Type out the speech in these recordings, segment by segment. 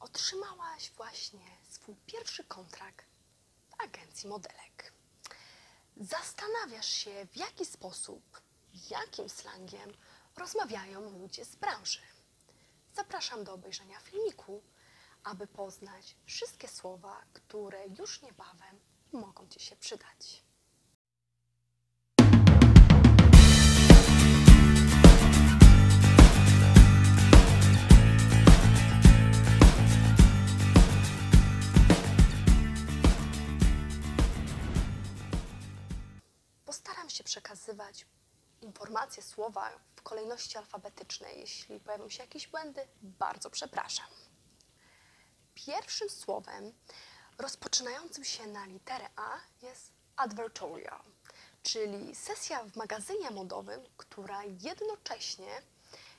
Otrzymałaś właśnie swój pierwszy kontrakt w agencji modelek. Zastanawiasz się, w jaki sposób, jakim slangiem rozmawiają ludzie z branży. Zapraszam do obejrzenia filmiku, aby poznać wszystkie słowa, które już niebawem mogą Ci się przydać. Postaram się przekazywać informacje, słowa w kolejności alfabetycznej. Jeśli pojawią się jakieś błędy, bardzo przepraszam. Pierwszym słowem rozpoczynającym się na literę A jest advertorial, czyli sesja w magazynie modowym, która jednocześnie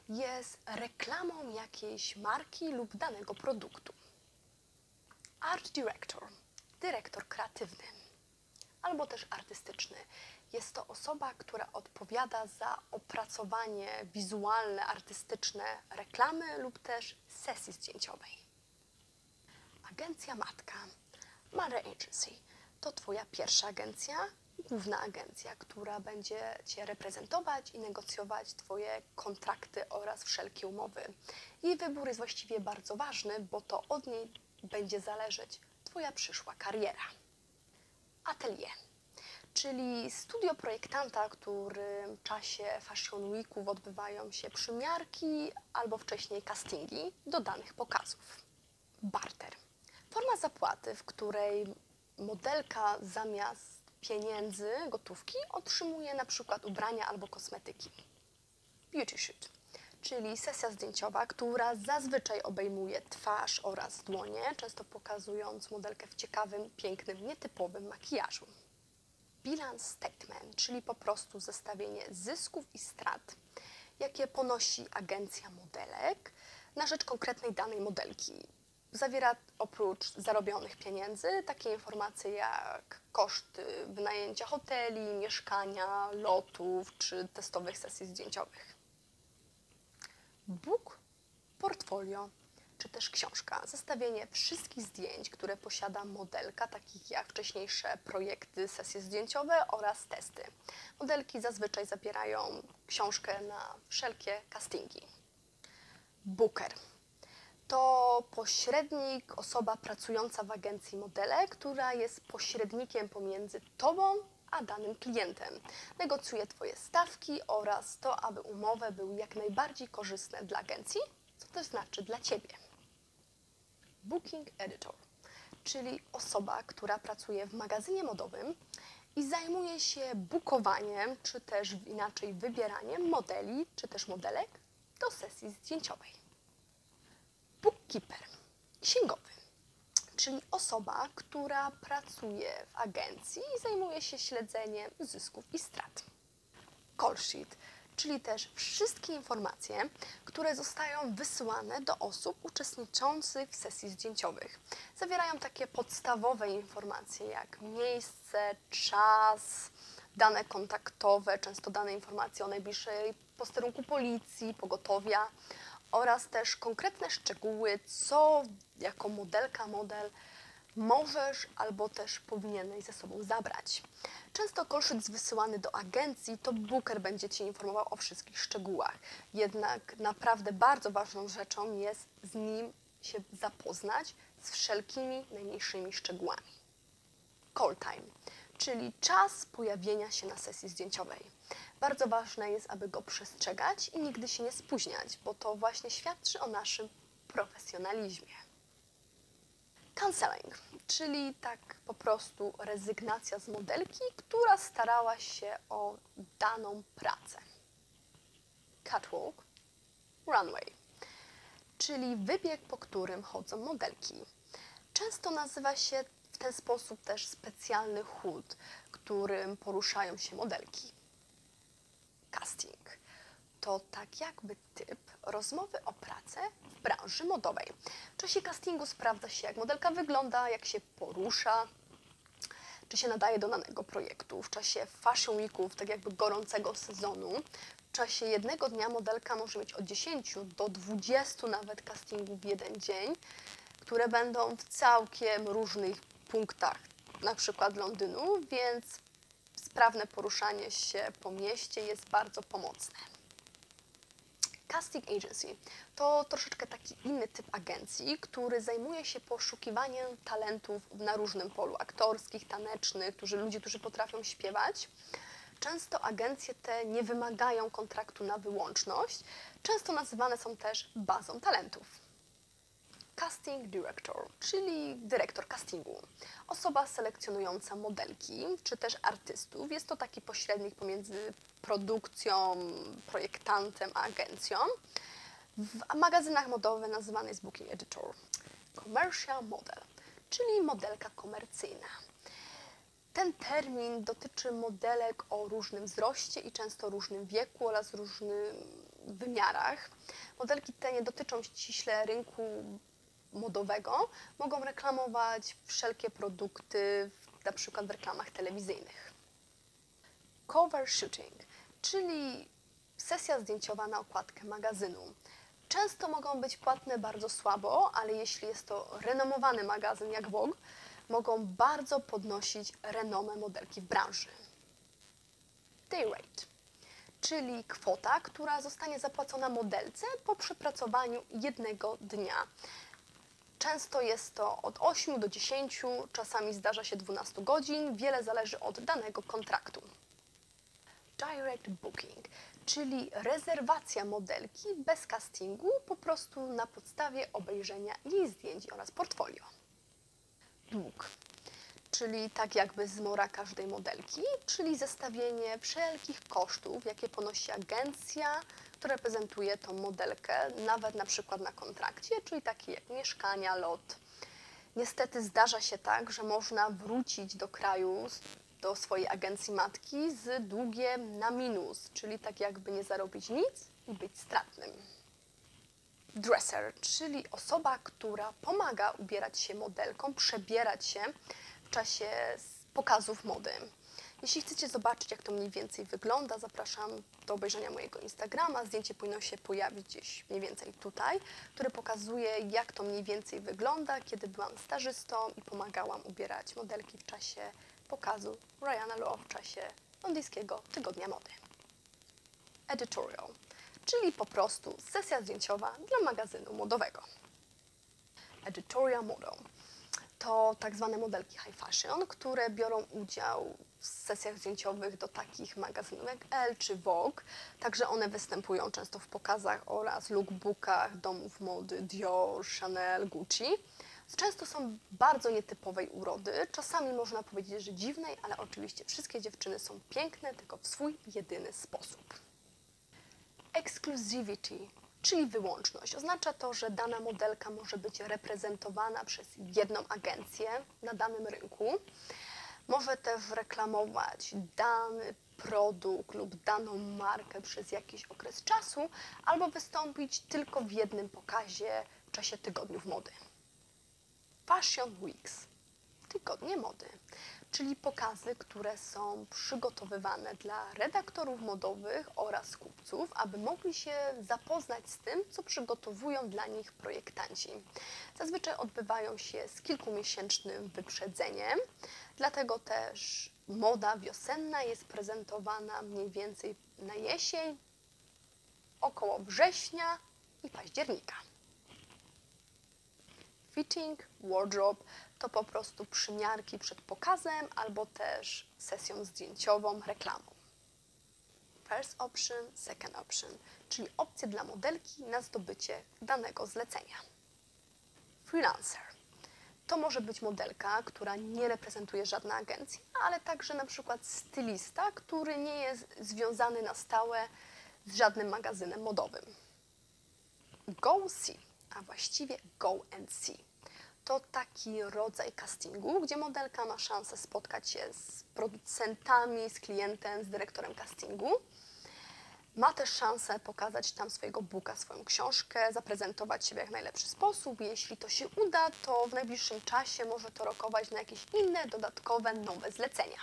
jest reklamą jakiejś marki lub danego produktu. Art director, dyrektor kreatywny albo też artystyczny. Jest to osoba, która odpowiada za opracowanie wizualne, artystyczne reklamy lub też sesji zdjęciowej. Agencja matka, mother agency, to Twoja pierwsza agencja, główna agencja, która będzie Cię reprezentować i negocjować Twoje kontrakty oraz wszelkie umowy. Jej wybór jest właściwie bardzo ważny, bo to od niej będzie zależeć Twoja przyszła kariera. Atelier, czyli studio projektanta, który w czasie Fashion Weeków odbywają się przymiarki albo wcześniej castingi do danych pokazów. Barter, forma zapłaty, w której modelka zamiast pieniędzy, gotówki otrzymuje na przykład ubrania albo kosmetyki. Beauty shoot, czyli sesja zdjęciowa, która zazwyczaj obejmuje twarz oraz dłonie, często pokazując modelkę w ciekawym, pięknym, nietypowym makijażu. Bilance statement, czyli po prostu zestawienie zysków i strat, jakie ponosi agencja modelek na rzecz konkretnej danej modelki. Zawiera oprócz zarobionych pieniędzy takie informacje jak koszty wynajęcia hoteli, mieszkania, lotów czy testowych sesji zdjęciowych. Book, portfolio czy też książka. Zestawienie wszystkich zdjęć, które posiada modelka, takich jak wcześniejsze projekty, sesje zdjęciowe oraz testy. Modelki zazwyczaj zabierają książkę na wszelkie castingi. Booker to pośrednik, osoba pracująca w agencji modele, która jest pośrednikiem pomiędzy Tobą a danym klientem. Negocjuje Twoje stawki oraz to, aby umowy były jak najbardziej korzystne dla agencji, co to znaczy dla Ciebie. Booking editor, czyli osoba, która pracuje w magazynie modowym i zajmuje się bookowaniem, czy też inaczej wybieraniem modeli, czy też modelek do sesji zdjęciowej. Bookkeeper, księgowy, czyli osoba, która pracuje w agencji i zajmuje się śledzeniem zysków i strat. Call sheet, czyli też wszystkie informacje, które zostają wysyłane do osób uczestniczących w sesji zdjęciowych. Zawierają takie podstawowe informacje jak miejsce, czas, dane kontaktowe, często dane informacje o najbliższej posterunku policji, pogotowia, oraz też konkretne szczegóły, co jako modelka, model możesz albo też powinieneś ze sobą zabrać. Często call sheet wysyłany do agencji, to booker będzie Cię informował o wszystkich szczegółach. Jednak naprawdę bardzo ważną rzeczą jest z nim się zapoznać z wszelkimi najmniejszymi szczegółami. Call time, czyli czas pojawienia się na sesji zdjęciowej. Bardzo ważne jest, aby go przestrzegać i nigdy się nie spóźniać, bo to właśnie świadczy o naszym profesjonalizmie. Canceling, czyli tak po prostu rezygnacja z modelki, która starała się o daną pracę. Catwalk, runway, czyli wybieg, po którym chodzą modelki. Często nazywa się w ten sposób też specjalny chód, którym poruszają się modelki. Casting to tak jakby typ rozmowy o pracę w branży modowej. W czasie castingu sprawdza się, jak modelka wygląda, jak się porusza, czy się nadaje do danego projektu. W czasie Fashion Weeków, tak jakby gorącego sezonu, w czasie jednego dnia modelka może mieć od 10 do 20 nawet castingów w jeden dzień. które będą w całkiem różnych punktach, na przykład Londynu, więc sprawne poruszanie się po mieście jest bardzo pomocne. Casting Agency to troszeczkę taki inny typ agencji, który zajmuje się poszukiwaniem talentów na różnym polu, aktorskich, tanecznych, ludzi, którzy potrafią śpiewać. Często agencje te nie wymagają kontraktu na wyłączność, często nazywane są też bazą talentów. Casting Director, czyli dyrektor castingu, osoba selekcjonująca modelki czy też artystów. Jest to taki pośrednik pomiędzy produkcją, projektantem a agencją. W magazynach modowych nazywany jest Booking Editor. Commercial Model, czyli modelka komercyjna. Ten termin dotyczy modelek o różnym wzroście i często różnym wieku oraz różnym wymiarach. Modelki te nie dotyczą ściśle rynku modowego, mogą reklamować wszelkie produkty, na przykład w reklamach telewizyjnych. Cover shooting, czyli sesja zdjęciowa na okładkę magazynu. Często mogą być płatne bardzo słabo, ale jeśli jest to renomowany magazyn jak Vogue, mogą bardzo podnosić renomę modelki w branży. Day rate, czyli kwota, która zostanie zapłacona modelce po przepracowaniu jednego dnia. Często jest to od 8 do 10, czasami zdarza się 12 godzin, wiele zależy od danego kontraktu. Direct booking, czyli rezerwacja modelki bez castingu, po prostu na podstawie obejrzenia jej zdjęć oraz portfolio. Dług, czyli tak jakby zmora każdej modelki, czyli zestawienie wszelkich kosztów, jakie ponosi agencja, która reprezentuje tą modelkę, nawet na przykład na kontrakcie, czyli takie jak mieszkania, lot. Niestety zdarza się tak, że można wrócić do kraju, do swojej agencji matki z długiem na minus, czyli tak jakby nie zarobić nic i być stratnym. Dresser, czyli osoba, która pomaga ubierać się modelkom, przebierać się w czasie pokazów mody. Jeśli chcecie zobaczyć, jak to mniej więcej wygląda, zapraszam do obejrzenia mojego Instagrama. Zdjęcie powinno się pojawić gdzieś mniej więcej tutaj, które pokazuje, jak to mniej więcej wygląda, kiedy byłam stażystą i pomagałam ubierać modelki w czasie pokazu Ryana Law w czasie londyńskiego Tygodnia Mody. Editorial, czyli po prostu sesja zdjęciowa dla magazynu modowego. Editorial Model to tak zwane modelki high fashion, które biorą udział w sesjach zdjęciowych do takich magazynów jak Elle czy Vogue. Także one występują często w pokazach oraz lookbookach domów mody Dior, Chanel, Gucci. Często są bardzo nietypowej urody, czasami można powiedzieć, że dziwnej, ale oczywiście wszystkie dziewczyny są piękne, tylko w swój jedyny sposób. Exclusivity, czyli wyłączność. Oznacza to, że dana modelka może być reprezentowana przez jedną agencję na danym rynku. Może też reklamować dany produkt lub daną markę przez jakiś okres czasu, albo wystąpić tylko w jednym pokazie w czasie tygodniów mody. Fashion Weeks, tygodnie mody, czyli pokazy, które są przygotowywane dla redaktorów modowych oraz kupców, aby mogli się zapoznać z tym, co przygotowują dla nich projektanci. Zazwyczaj odbywają się z kilkumiesięcznym wyprzedzeniem, dlatego też moda wiosenna jest prezentowana mniej więcej na jesień, około września i października. Fitting, wardrobe to po prostu przymiarki przed pokazem albo też sesją zdjęciową, reklamą. First option, second option, czyli opcje dla modelki na zdobycie danego zlecenia. Freelancer to może być modelka, która nie reprezentuje żadnej agencji, ale także na przykład stylista, który nie jest związany na stałe z żadnym magazynem modowym. Go see, a właściwie Go and See. To taki rodzaj castingu, gdzie modelka ma szansę spotkać się z producentami, z klientem, z dyrektorem castingu. Ma też szansę pokazać tam swojego booka, swoją książkę, zaprezentować siebie jak najlepszy sposób. Jeśli to się uda, to w najbliższym czasie może to rokować na jakieś inne, dodatkowe, nowe zlecenia.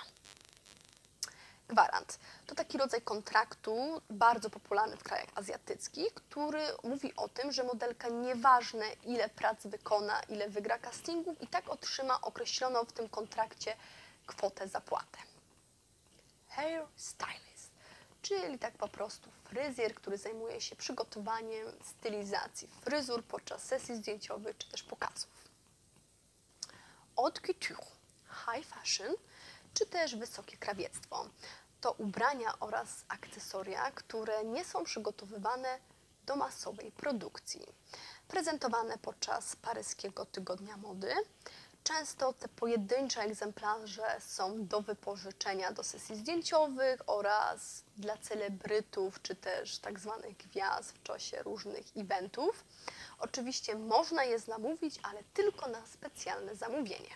Gwarant to taki rodzaj kontraktu bardzo popularny w krajach azjatyckich, który mówi o tym, że modelka nieważne ile prac wykona, ile wygra castingów, i tak otrzyma określoną w tym kontrakcie kwotę zapłatę. Hair stylist, czyli tak po prostu fryzjer, który zajmuje się przygotowaniem stylizacji fryzur podczas sesji zdjęciowych czy też pokazów. Haute couture, high fashion, czy też wysokie krawiectwo. To ubrania oraz akcesoria, które nie są przygotowywane do masowej produkcji. Prezentowane podczas paryskiego tygodnia mody. Często te pojedyncze egzemplarze są do wypożyczenia do sesji zdjęciowych oraz dla celebrytów czy też tak zwanych gwiazd w czasie różnych eventów. Oczywiście można je zamówić, ale tylko na specjalne zamówienie.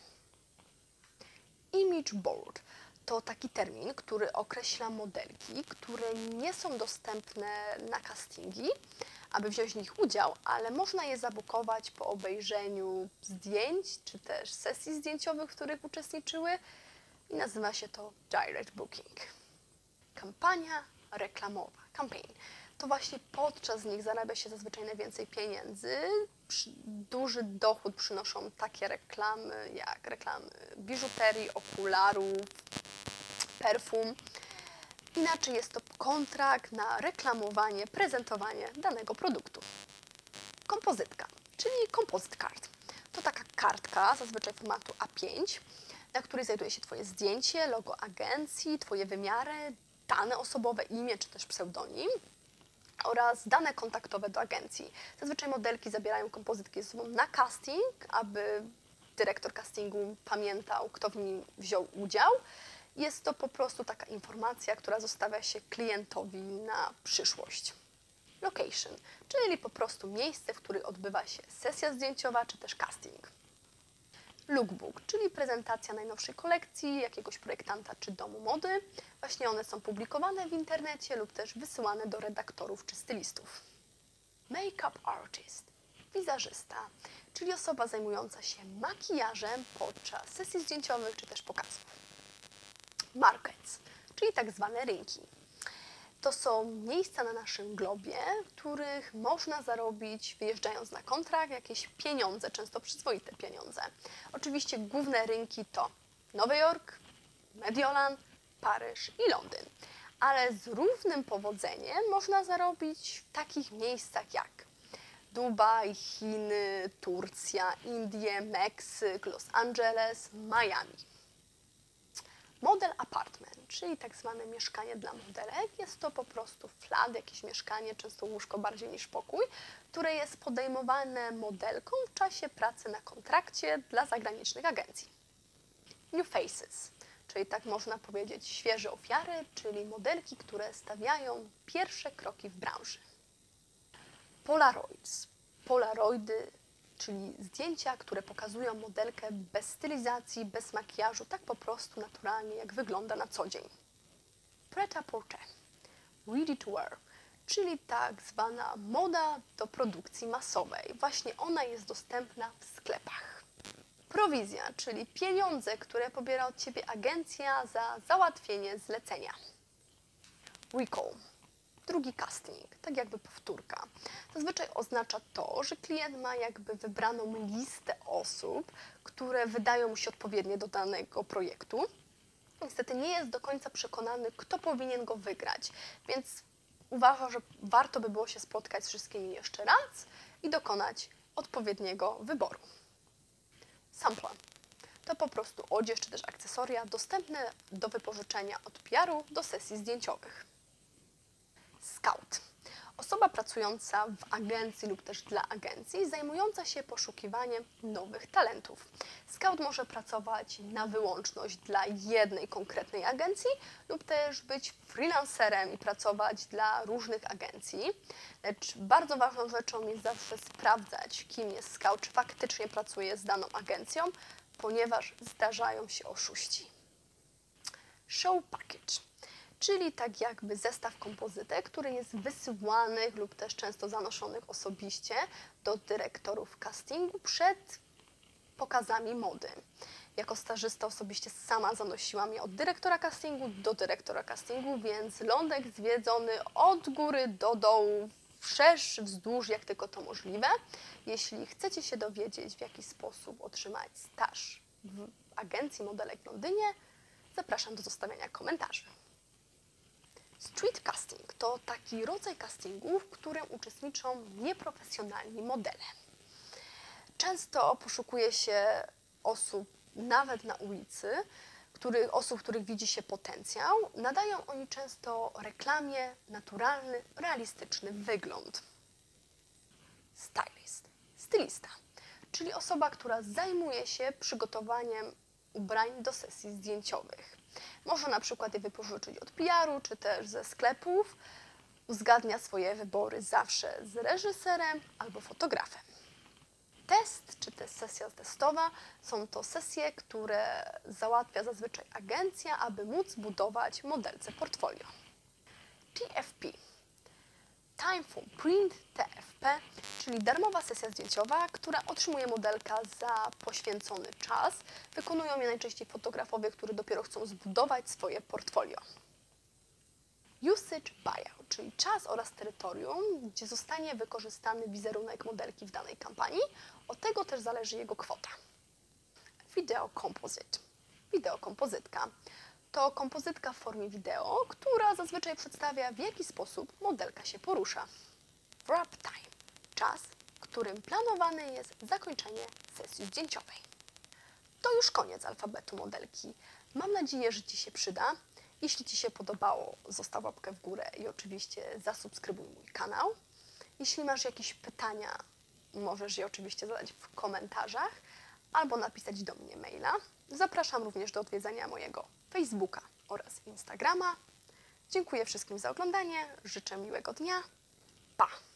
Image board to taki termin, który określa modelki, które nie są dostępne na castingi, aby wziąć w nich udział, ale można je zabukować po obejrzeniu zdjęć czy też sesji zdjęciowych, w których uczestniczyły, i nazywa się to direct booking. Kampania reklamowa, campaign. To właśnie podczas nich zarabia się zazwyczaj najwięcej pieniędzy. Duży dochód przynoszą takie reklamy jak reklamy biżuterii, okularów, perfum. Inaczej jest to kontrakt na reklamowanie, prezentowanie danego produktu. Kompozytka, czyli composite card. To taka kartka zazwyczaj formatu A5, na której znajduje się Twoje zdjęcie, logo agencji, Twoje wymiary, dane osobowe, imię czy też pseudonim oraz dane kontaktowe do agencji. Zazwyczaj modelki zabierają kompozytki ze sobą na casting, aby dyrektor castingu pamiętał, kto w nim wziął udział. Jest to po prostu taka informacja, która zostawia się klientowi na przyszłość. Location, czyli po prostu miejsce, w którym odbywa się sesja zdjęciowa czy też casting. Lookbook, czyli prezentacja najnowszej kolekcji jakiegoś projektanta czy domu mody. Właśnie one są publikowane w internecie lub też wysyłane do redaktorów czy stylistów. Make-up artist, wizażysta, czyli osoba zajmująca się makijażem podczas sesji zdjęciowych czy też pokazów. Markets, czyli tak zwane rynki. To są miejsca na naszym globie, w których można zarobić, wyjeżdżając na kontrakt, jakieś pieniądze, często przyzwoite pieniądze. Oczywiście główne rynki to Nowy Jork, Mediolan, Paryż i Londyn. Ale z równym powodzeniem można zarobić w takich miejscach jak Dubaj, Chiny, Turcja, Indie, Meksyk, Los Angeles, Miami. Model apartment, czyli tak zwane mieszkanie dla modelek. Jest to po prostu flat, jakieś mieszkanie, często łóżko bardziej niż pokój, które jest podejmowane modelką w czasie pracy na kontrakcie dla zagranicznych agencji. New faces, czyli tak można powiedzieć świeże ofiary, czyli modelki, które stawiają pierwsze kroki w branży. Polaroids, polaroidy, czyli zdjęcia, które pokazują modelkę bez stylizacji, bez makijażu, tak po prostu naturalnie, jak wygląda na co dzień. Prêt-à-porter, ready to wear, czyli tak zwana moda do produkcji masowej. Właśnie ona jest dostępna w sklepach. Prowizja, czyli pieniądze, które pobiera od Ciebie agencja za załatwienie zlecenia. Recall. Drugi casting, tak jakby powtórka. Zazwyczaj oznacza to, że klient ma jakby wybraną listę osób, które wydają mu się odpowiednie do danego projektu. Niestety nie jest do końca przekonany, kto powinien go wygrać, więc uważa, że warto by było się spotkać z wszystkimi jeszcze raz i dokonać odpowiedniego wyboru. Sample to po prostu odzież czy też akcesoria dostępne do wypożyczenia od PR-u do sesji zdjęciowych. Scout. Osoba pracująca w agencji lub też dla agencji, zajmująca się poszukiwaniem nowych talentów. Scout może pracować na wyłączność dla jednej konkretnej agencji lub też być freelancerem i pracować dla różnych agencji. Lecz bardzo ważną rzeczą jest zawsze sprawdzać, kim jest scout, czy faktycznie pracuje z daną agencją, ponieważ zdarzają się oszuści. Show package, czyli tak jakby zestaw kompozytek, który jest wysyłanych lub też często zanoszonych osobiście do dyrektorów castingu przed pokazami mody. Jako stażysta osobiście sama zanosiłam je od dyrektora castingu do dyrektora castingu, więc lądek zwiedzony od góry do dołu, wszerz, wzdłuż, jak tylko to możliwe. Jeśli chcecie się dowiedzieć, w jaki sposób otrzymać staż w agencji modelek w Londynie, zapraszam do zostawiania komentarzy. Street casting to taki rodzaj castingu, w którym uczestniczą nieprofesjonalni modele. Często poszukuje się osób, nawet na ulicy, osób, których widzi się potencjał. Nadają oni często reklamie naturalny, realistyczny wygląd. Stylist, stylista, czyli osoba, która zajmuje się przygotowaniem ubrań do sesji zdjęciowych. Może na przykład je wypożyczyć od PR-u, czy też ze sklepów. Uzgadnia swoje wybory zawsze z reżyserem albo fotografem. Test, czy też sesja testowa, są to sesje, które załatwia zazwyczaj agencja, aby móc budować modelce portfolio. TFP, Time for Print, TFP, czyli darmowa sesja zdjęciowa, która otrzymuje modelka za poświęcony czas. Wykonują je najczęściej fotografowie, którzy dopiero chcą zbudować swoje portfolio. Usage buyout, czyli czas oraz terytorium, gdzie zostanie wykorzystany wizerunek modelki w danej kampanii. Od tego też zależy jego kwota. Video composite, wideokompozytka. To kompozytka w formie wideo, która zazwyczaj przedstawia, w jaki sposób modelka się porusza. Wrap time, czas, w którym planowane jest zakończenie sesji zdjęciowej. To już koniec alfabetu modelki. Mam nadzieję, że Ci się przyda. Jeśli Ci się podobało, zostaw łapkę w górę i oczywiście zasubskrybuj mój kanał. Jeśli masz jakieś pytania, możesz je oczywiście zadać w komentarzach albo napisać do mnie maila. Zapraszam również do odwiedzenia mojego Facebooka oraz Instagrama. Dziękuję wszystkim za oglądanie, życzę miłego dnia. Pa!